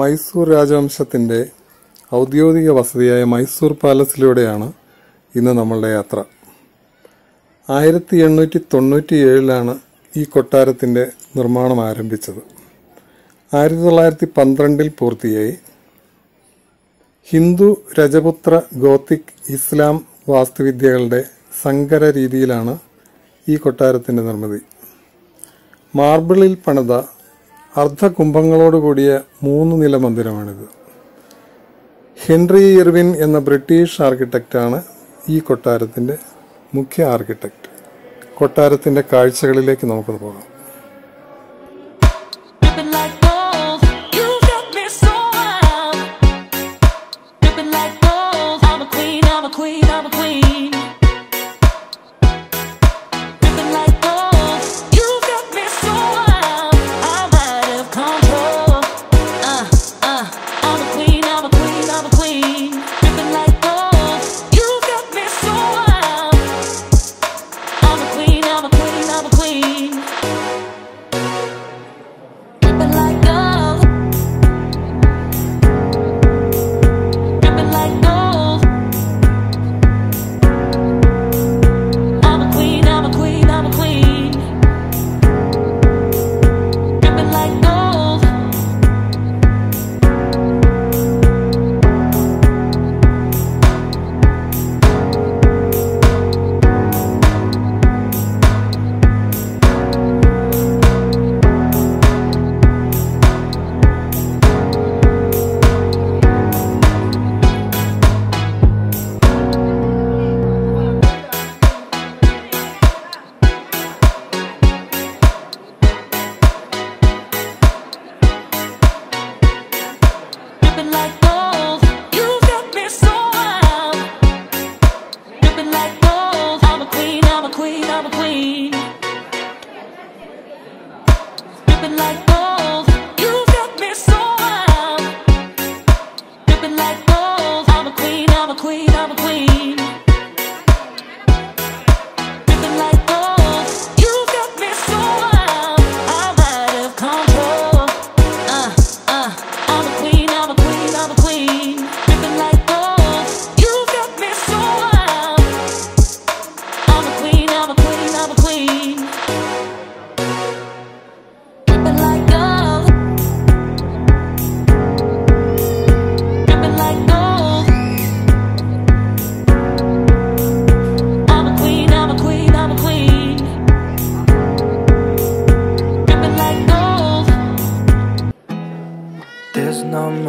Mysore രാജവംശത്തിന്റെ ഔദ്യോഗിക വസതിയായ Mysore Palace ലൂടെയാണ് ഇന്ന് നമ്മളുടെ യാത്ര. 1897 ലാണ് ഈ കൊട്ടാരത്തിന്റെ നിർമ്മാണം ആരംഭിച്ചത്. 1912 ൽ പൂർത്തിയായി. ഹിന്ദു രജപുത്ര ഗോത്തിക് ഇസ്ലാം വാസ്തുവിദ്യകളുടെ സങ്കര രീതിയിലാണ് ഈ കൊട്ടാരത്തിന്റെ നിർമ്മിതി. മാർബിളിൽ പണിത അർദ്ധകുംഭങ്ങളോട് കൂടിയ മൂന്ന് നില മന്ദിരമാണിത്. ഹെൻറി ഇർവിൻ എന്ന ബ്രിട്ടീഷ് ആർക്കിടെക്റ്റാണ് ഈ കൊട്ടാരത്തിന്റെ മുഖ്യ ആർക്കിടെക്റ്റ്. കൊട്ടാരത്തിന്റെ കാഴ്ചകളിലേക്ക് നമുക്ക് പോകാം.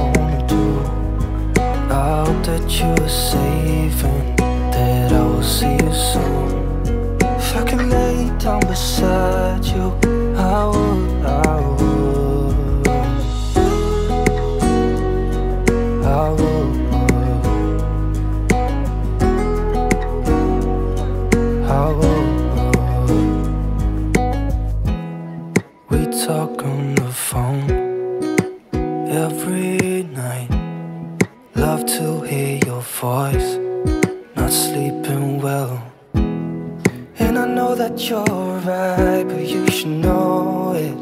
want. I hope that you're safe and that I will see you soon. If I could lay down beside you, I would. We talk on the phone every night. Love to hear your voice, not sleeping well, and I know that you're right, but you should know it.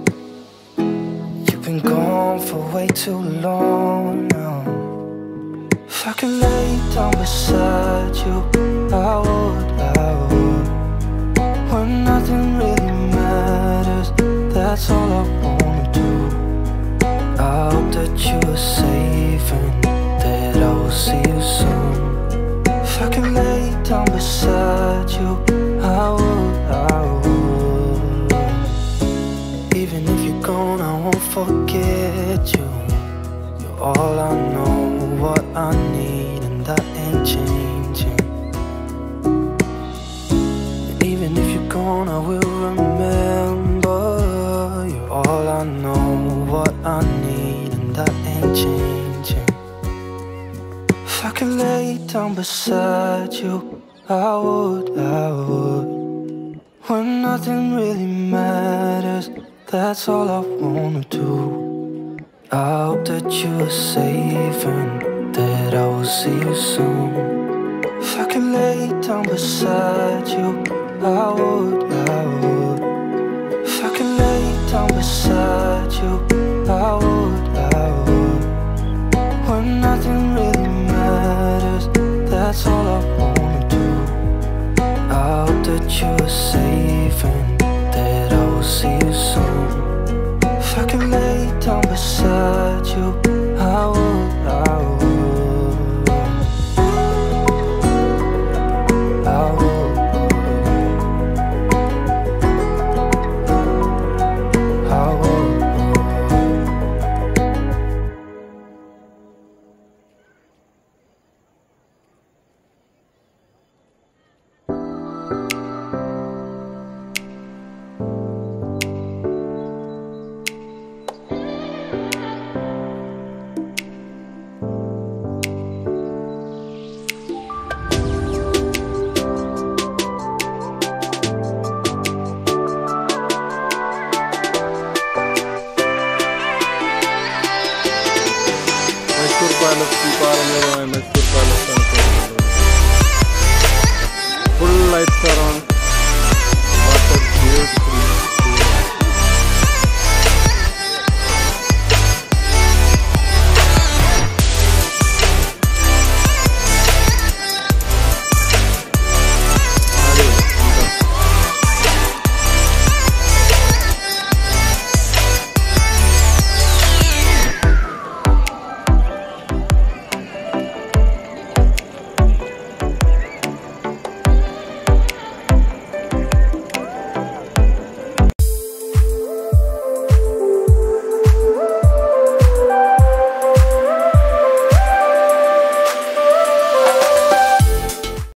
You've been gone for way too long now. If I could lay down beside you, I would. When nothing really matters, that's all I wanna do. I hope that you're safe and that I will see you soon. If I could lay down beside you, I would. Even if you're gone, I won't forget you. You're all I know, what I need, and that ain't changing. And even if you're gone, I will remember. You're all I know, what I need, and that ain't changing. changing. If I could lay down beside you, I would, I would. When nothing really matters, that's all I wanna do. I hope that you are safe and that I will see you soon. If I could lay down beside you, I would, I would. If I could lay down beside you, I would, I would. When nothing really matters, that's all I wanna do. I hope that you are safe.